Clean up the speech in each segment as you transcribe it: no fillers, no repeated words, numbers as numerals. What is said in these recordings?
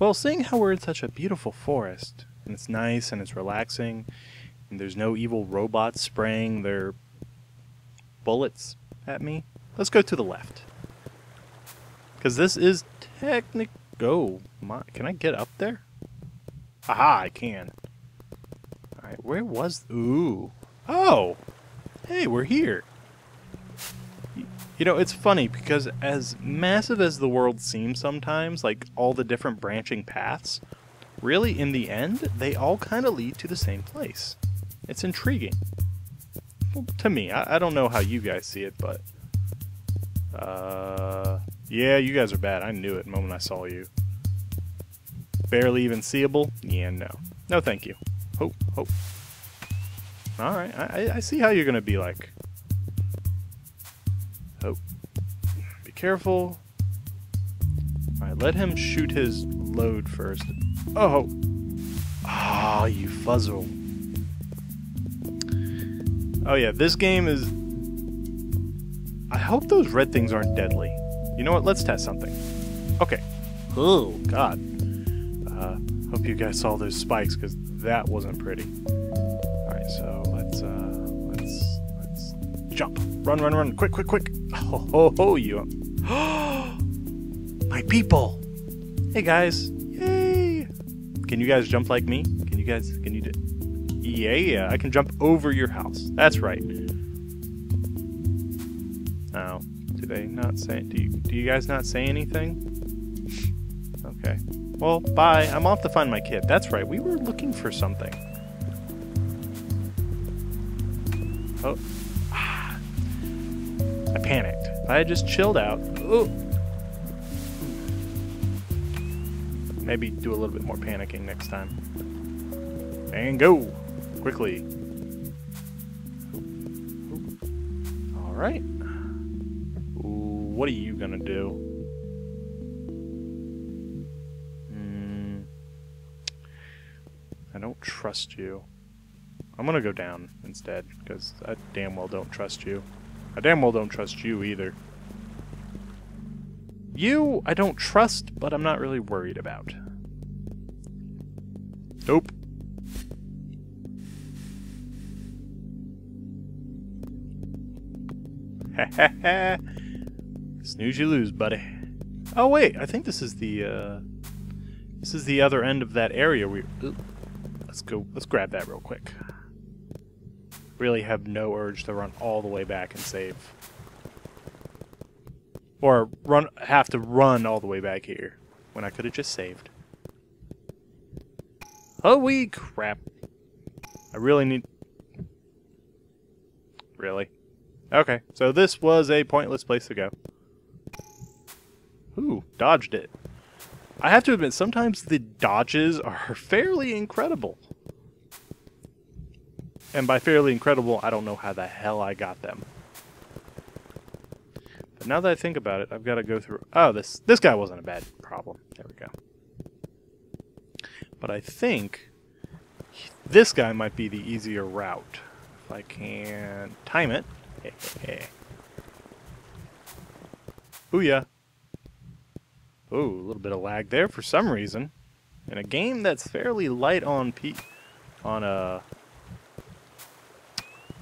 Well, seeing how we're in such a beautiful forest, and it's nice and it's relaxing, and there's no evil robots spraying their bullets at me, let's go to the left. Because this is technically... Oh, my. Can I get up there? Aha, I can. Alright, where was... Ooh. Oh! Hey, we're here. You know, it's funny because as massive as the world seems sometimes, like all the different branching paths, really in the end, they all kind of lead to the same place. It's intriguing. Well, to me, I don't know how you guys see it, but... yeah, you guys are bad. I knew it the moment I saw you. Barely even seeable? Yeah, no. No, thank you. Ho, ho. Alright, I see how you're going to be like. Oh. Be careful. Alright, let him shoot his load first. Oh! Ah, you fuzzle. Oh yeah, this game is... I hope those red things aren't deadly. You know what, let's test something. Okay. Oh, God. Hope you guys saw those spikes, because that wasn't pretty. Alright, so let's jump. Run, run, run. Quick, quick, quick. Ho, ho, ho, you. My people. Hey, guys. Yay. Can you guys jump like me? Can you guys, can you do... Yeah, I can jump over your house. That's right. Oh, do they not say... Do you guys not say anything? Okay. Well, bye. I'm off to find my kid. That's right. We were looking for something. Oh. Ah. I panicked. I had just chilled out. Ooh. Maybe do a little bit more panicking next time. And go. Quickly. All right. What are you gonna do? I don't trust you. I'm gonna go down instead, because I damn well don't trust you. I damn well don't trust you either. You, I don't trust, but I'm not really worried about. Nope. Ha ha ha! Snooze you lose, buddy. Oh wait, I think this is the other end of that area. Let's grab that real quick. Really have no urge to run all the way back and save. Or have to run all the way back here when I could have just saved. Holy crap. I really need... Really? Okay, so this was a pointless place to go. Ooh, dodged it. I have to admit, sometimes the dodges are fairly incredible. And by fairly incredible, I don't know how the hell I got them. But now that I think about it, I've got to go through... Oh, this guy wasn't a bad problem. There we go. But I think this guy might be the easier route. If I can time it. Hey, hey, hey. Booyah. Ooh, a little bit of lag there for some reason. In a game that's fairly light on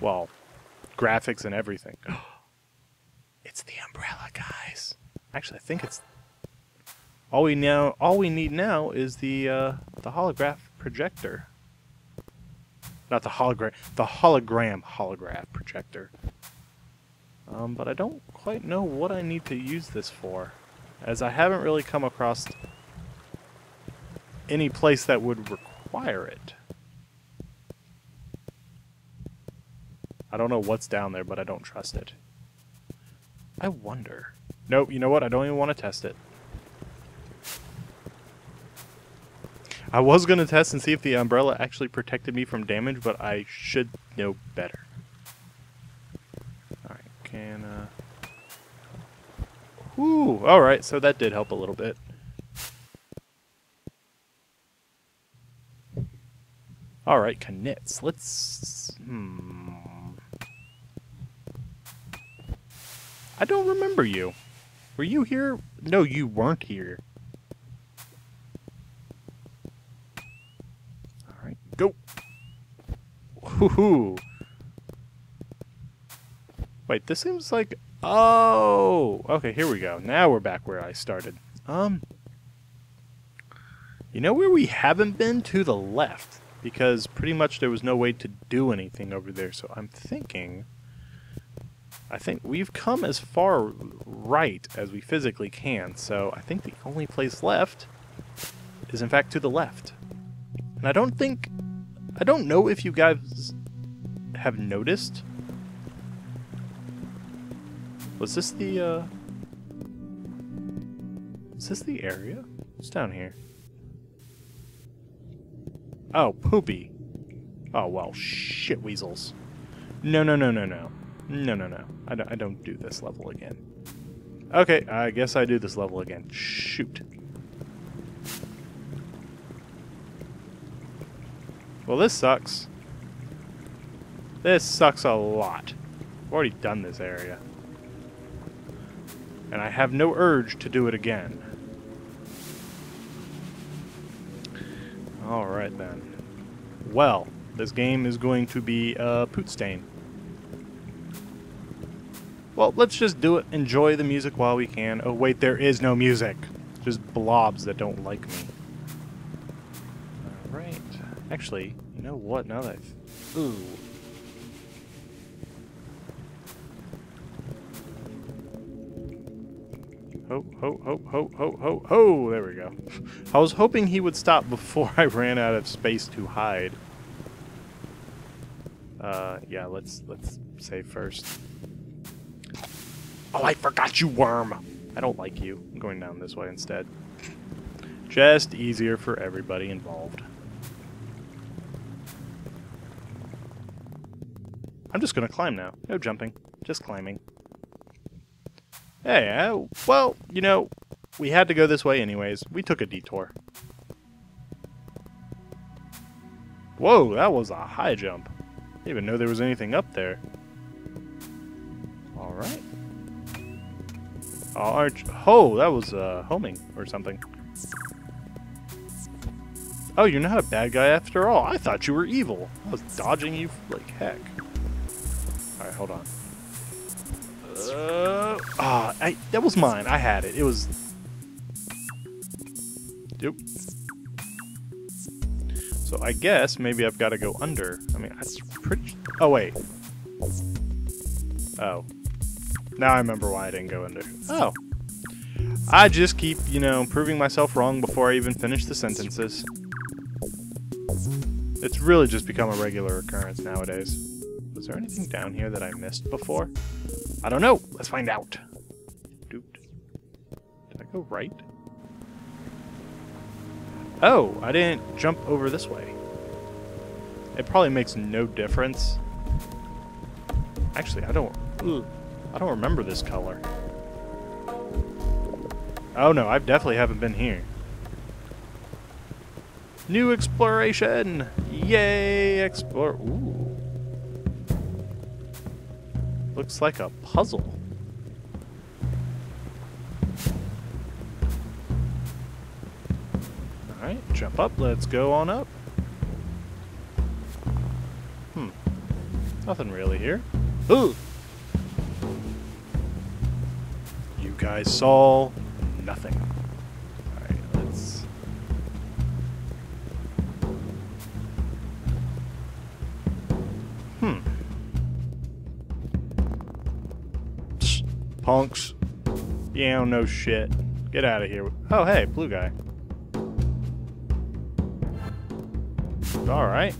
well, graphics and everything. It's the umbrella, guys. Actually, I think it's all we need now is the holograph projector. Not the hologram, the holograph projector. But I don't quite know what I need to use this for, as I haven't really come across any place that would require it. I don't know what's down there, but I don't trust it. I wonder. Nope, you know what? I don't even want to test it. I was going to test and see if the umbrella actually protected me from damage, but I should know better. Alright, can, Ooh, alright, so that did help a little bit. Alright, knits. Let's... I don't remember you. Were you here? No, you weren't here. Hoo-hoo. Wait, this seems like... Oh! Okay, here we go. Now we're back where I started. You know where we haven't been? To the left. Because pretty much there was no way to do anything over there. So I'm thinking... I think we've come as far right as we physically can. So I think the only place left is, in fact, to the left. And I don't think... I don't know if you guys have noticed. Was this the, is this the area? It's down here. Oh, poopy. Oh, well, shit weasels. No, no, no, no, no. No, no, no. I don't do this level again. Okay, I guess I do this level again. Shoot. Well, this sucks. This sucks a lot. I've already done this area. And I have no urge to do it again. Alright then. Well, this game is going to be a poot stain. Well, let's just do it. Enjoy the music while we can. Oh wait, there is no music. Just blobs that don't like me. Alright. Actually, you know what? Now that I've... Ooh. Ho, ho, ho, ho, ho, ho, ho! There we go. I was hoping he would stop before I ran out of space to hide. Yeah, let's save first. Oh, I forgot you, worm! I don't like you. I'm going down this way instead. Just easier for everybody involved. I'm just gonna climb now. No jumping. Just climbing. Hey, well, you know, we had to go this way anyways. We took a detour. Whoa, that was a high jump. I didn't even know there was anything up there. Alright. Oh, that was homing or something. Oh, you're not a bad guy after all. I thought you were evil. I was dodging you like heck. Alright, hold on. That was mine. I had it. It was... Yep. So I guess maybe I've got to go under. I mean, that's pretty... Oh, wait. Oh. Now I remember why I didn't go under. Oh. I just keep, you know, proving myself wrong before I even finish the sentences. It's really just become a regular occurrence nowadays. Was there anything down here that I missed before? I don't know. Let's find out. Dude. Did I go right? Oh, I didn't jump over this way. It probably makes no difference. Actually, I don't remember this color. Oh no, I definitely haven't been here. New exploration! Yay! Explore. Ooh. Looks like a puzzle. Alright, jump up. Let's go on up. Hmm. Nothing really here. Ooh! You guys saw nothing. Alright, let's... Hmm. Punks. You don't know shit. Get out of here. Oh, hey, blue guy. Alright.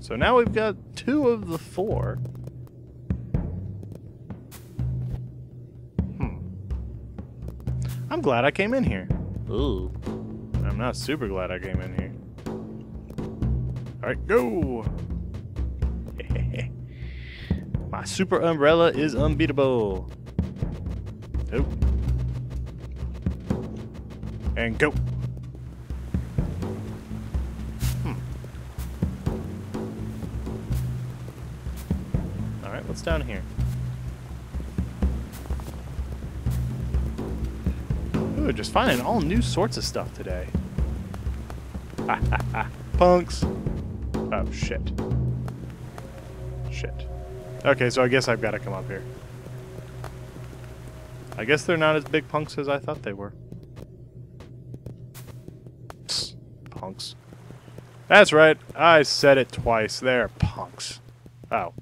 So now we've got 2 of the 4. Hmm. I'm glad I came in here. Ooh. I'm not super glad I came in here. Alright, go! My super umbrella is unbeatable. Nope. And go. Hmm. Alright, what's down here? Ooh, just finding all new sorts of stuff today. Ha ha ha. Punks. Oh shit. Shit. Okay, so I guess I've got to come up here. I guess they're not as big punks as I thought they were. Psst, punks. That's right. I said it twice. They're punks. Oh.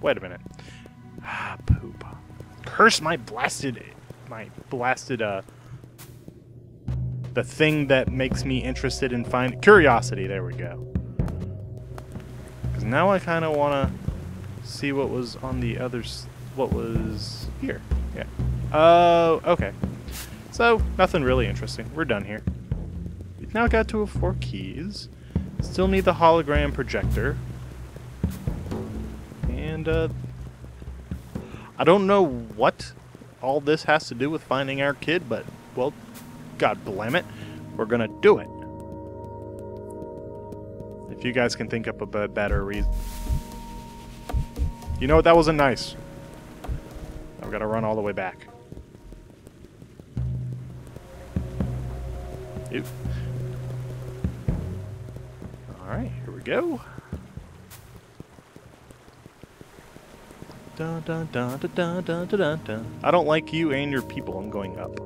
Wait a minute. Ah, poop. Curse my blasted, the thing that makes me interested in finding curiosity. There we go. Because now I kind of want to see what was on the other, what was here. Yeah. Oh, okay. So nothing really interesting. We're done here. We've now got to 4 keys. Still need the hologram projector. And I don't know what all this has to do with finding our kid, but well. God blame it, we're gonna do it. If you guys can think up a better reason. You know what, that wasn't nice. I've got to run all the way back. Ew. All right, here we go. Dun, dun, dun, dun, dun, dun, dun. I don't like you and your people, I'm going up.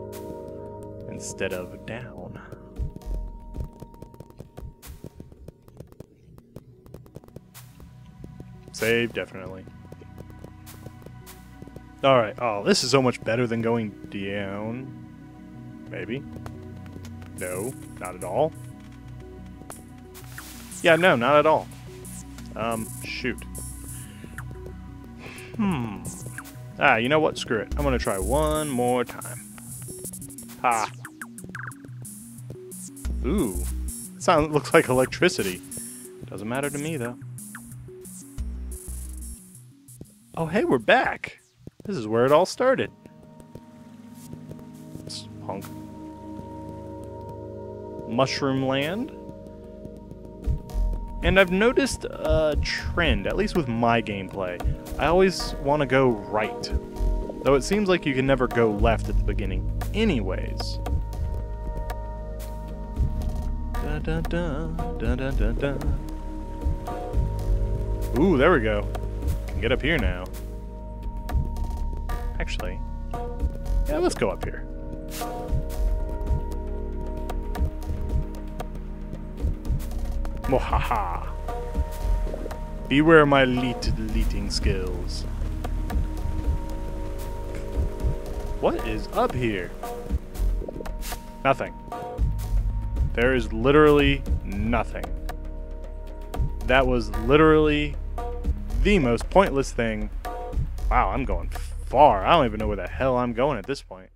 Instead of down. Save, definitely. Alright, oh, this is so much better than going down. Maybe. No, not at all. Yeah, no, not at all. Shoot. Hmm. Ah, you know what? Screw it. I'm gonna try one more time. Ha. Ooh, sound looks like electricity. Doesn't matter to me though. Oh hey, we're back. This is where it all started. It's punk. Mushroom land. And I've noticed a trend, at least with my gameplay. I always want to go right. Though it seems like you can never go left at the beginning anyways. Da, da, da, da, da, da. Ooh, there we go. Can get up here now. Actually, yeah, let's go up here. Mohaha. Beware my leeting skills. What is up here? Nothing. There is literally nothing. That was literally the most pointless thing. Wow, I'm going far. I don't even know where the hell I'm going at this point.